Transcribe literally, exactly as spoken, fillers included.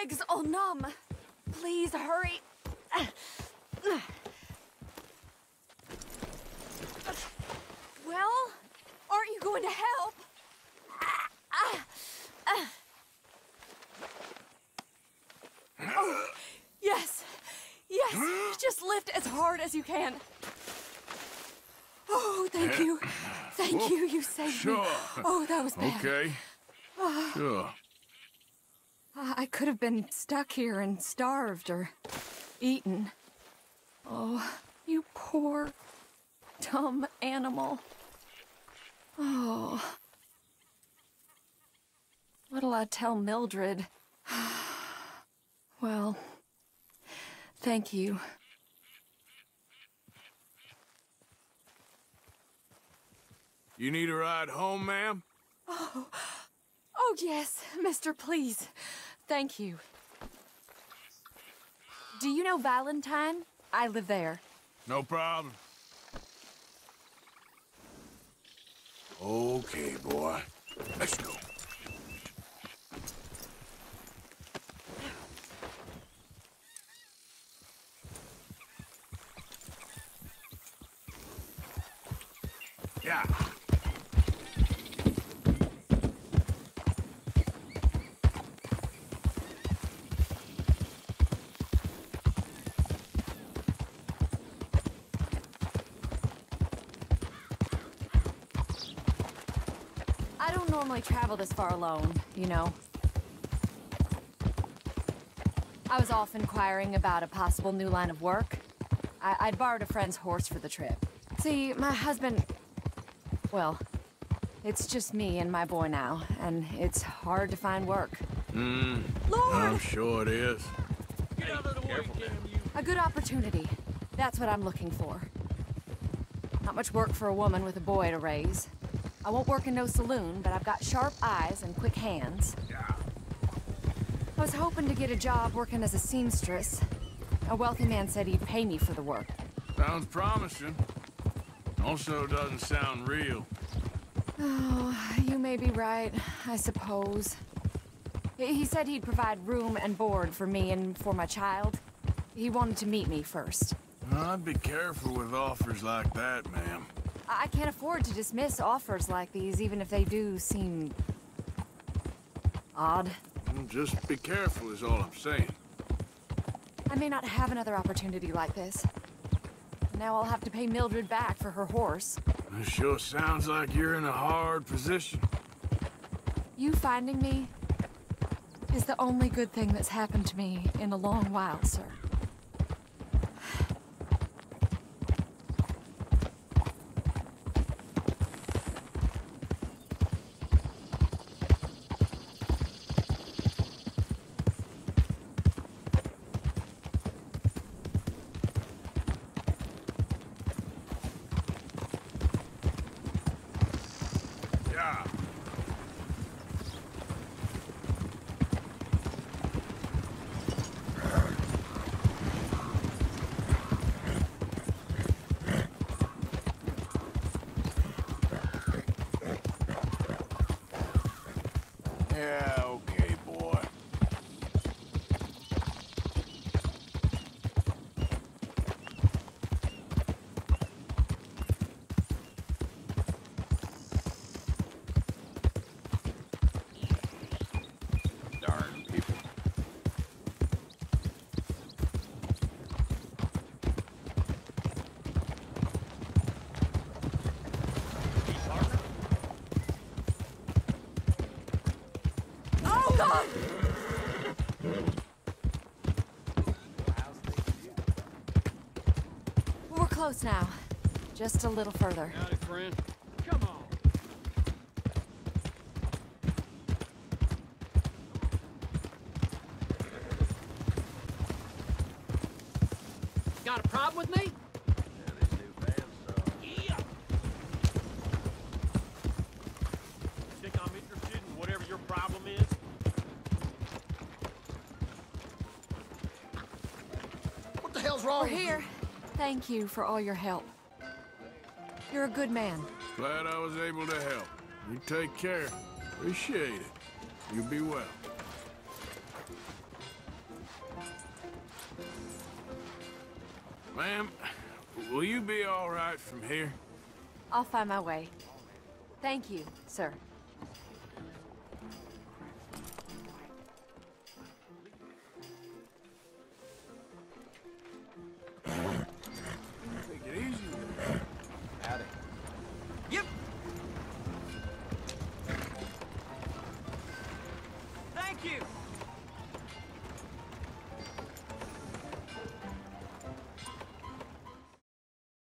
legs all numb. Please hurry. Well, aren't you going to help? Oh, yes, yes. Just lift as hard as you can. Oh, thank you. Thank you, you saved sure. me. Oh, that was bad. Okay. Uh, sure. I could have been stuck here and starved or eaten. Oh, you poor, dumb animal. Oh. What'll I tell Mildred? Well, thank you. You need a ride home, ma'am? Oh, oh yes, mister, please. Thank you. Do you know Valentine? I live there. No problem. Okay, boy. Let's go. Yeah. I don't normally travel this far alone, you know. I was off inquiring about a possible new line of work. I I'd borrowed a friend's horse for the trip. See, my husband... Well, it's just me and my boy now, and it's hard to find work. Mm, Lord! I'm sure it is. Get out of the way, damn you. A good opportunity. That's what I'm looking for. Not much work for a woman with a boy to raise. I won't work in no saloon, but I've got sharp eyes and quick hands. Yeah. I was hoping to get a job working as a seamstress. A wealthy man said he'd pay me for the work. Sounds promising. Also doesn't sound real. Oh, you may be right, I suppose. He said he'd provide room and board for me and for my child. He wanted to meet me first. Well, I'd be careful with offers like that, ma'am. I can't afford to dismiss offers like these, even if they do seem... odd. Well, just be careful is all I'm saying. I may not have another opportunity like this. Now I'll have to pay Mildred back for her horse. It sure sounds like you're in a hard position. You finding me is the only good thing that's happened to me in a long while, sir. Yeah, okay, boy. Darn people. We're close now. Just a little further. Howdy, friend. Come on. Got a problem with me? We're here. Thank you for all your help. You're a good man. Glad I was able to help. You take care. Appreciate it. You be well. Ma'am, will you be all right from here? I'll find my way. Thank you, sir.